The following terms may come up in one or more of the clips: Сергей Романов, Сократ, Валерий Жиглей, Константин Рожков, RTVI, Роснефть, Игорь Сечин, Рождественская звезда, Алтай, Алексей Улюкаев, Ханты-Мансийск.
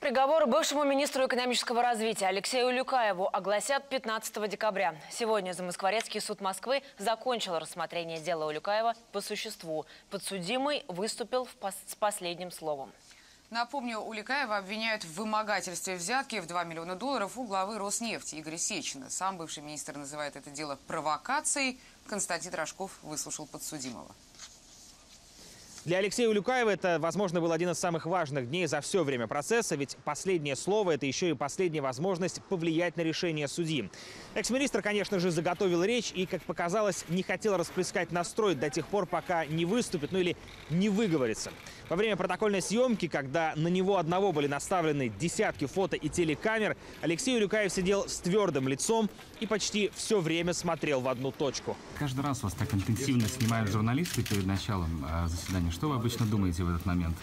Приговор бывшему министру экономического развития Алексею Улюкаеву огласят 15 декабря. Сегодня Замоскворецкий суд Москвы закончил рассмотрение дела Улюкаева по существу. Подсудимый выступил с последним словом. Напомню, Улюкаева обвиняют в вымогательстве взятки в $2 миллиона у главы Роснефти Игоря Сечина. Сам бывший министр называет это дело провокацией. Константин Рожков выслушал подсудимого. Для Алексея Улюкаева это, возможно, был один из самых важных дней за все время процесса, ведь последнее слово – это еще и последняя возможность повлиять на решение судьи. Экс-министр, конечно же, заготовил речь и, как показалось, не хотел расплескать настрой до тех пор, пока не выступит, ну или не выговорится. Во время протокольной съемки, когда на него одного были наставлены десятки фото и телекамер, Алексей Улюкаев сидел с твердым лицом и почти все время смотрел в одну точку. Каждый раз вас так интенсивно снимают журналисты перед началом заседания. Что вы обычно думаете в этот момент?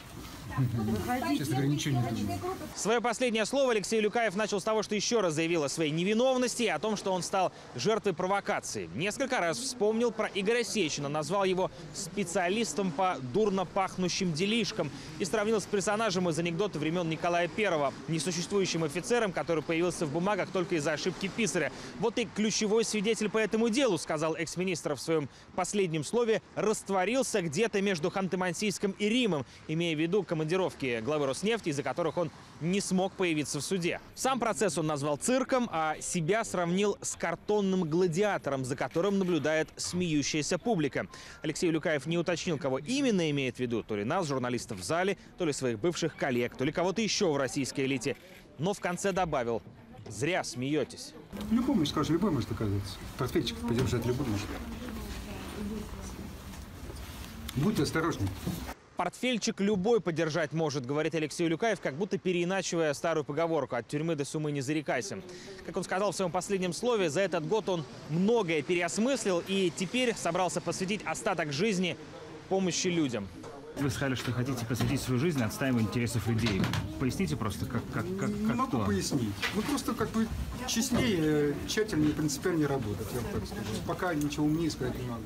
Честно говоря, ничего не думаю. Свое последнее слово Алексей Улюкаев начал с того, что еще раз заявил о своей невиновности и о том, что он стал жертвой провокации. Несколько раз вспомнил про Игоря Сечина, назвал его специалистом по дурно пахнущим делишкам и сравнил с персонажем из анекдота времен Николая I, несуществующим офицером, который появился в бумагах только из-за ошибки писаря. Вот и ключевой свидетель по этому делу, сказал экс-министр в своем последнем слове, растворился где-то между Ханты-Мансийском и Римом, имея в виду командировки главы Роснефти, из-за которых он не смог появиться в суде. Сам процесс он назвал цирком, а себя сравнил с картонным гладиатором, за которым наблюдает смеющаяся публика. Алексей Улюкаев не уточнил, кого именно имеет в виду, то ли нас, журналистов в зале, то ли своих бывших коллег, то ли кого-то еще в российской элите. Но в конце добавил: зря смеетесь. Любому, скажешь, любой может оказаться. Портфельчик подержать любой может. Будьте осторожны. Портфельчик любой подержать может, говорит Алексей Улюкаев, как будто переиначивая старую поговорку «от тюрьмы до сумы не зарекайся». Как он сказал в своем последнем слове, за этот год он многое переосмыслил и теперь собрался посвятить остаток жизни помощи людям. Вы сказали, что хотите посвятить свою жизнь отстаиванию интересов людей. Поясните просто, как Не могу пояснить. Вы просто как бы честнее, тщательнее и принципиальнее работать, я вам так скажу. Пока ничего умнее сказать не могу.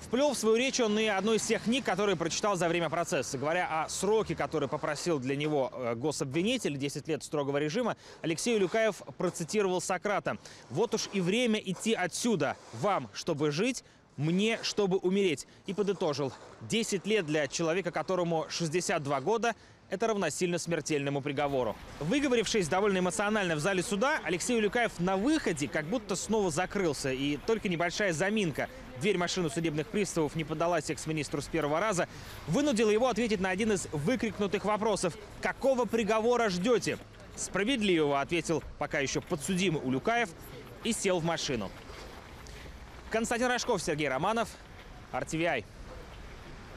Вплел в свою речь он и одну из тех книг, которые прочитал за время процесса. Говоря о сроке, который попросил для него гособвинитель, 10 лет строгого режима, Алексей Улюкаев процитировал Сократа. «Вот уж и время идти отсюда. Вам, чтобы жить, мне, чтобы умереть». И подытожил: 10 лет для человека, которому 62 года, это равносильно смертельному приговору. Выговорившись довольно эмоционально в зале суда, Алексей Улюкаев на выходе как будто снова закрылся. И только небольшая заминка. Дверь машины судебных приставов не поддалась экс-министру с первого раза. Вынудила его ответить на один из выкрикнутых вопросов. «Какого приговора ждете?» «Справедливого», — ответил пока еще подсудимый Улюкаев и сел в машину. Константин Рожков, Сергей Романов, RTVI.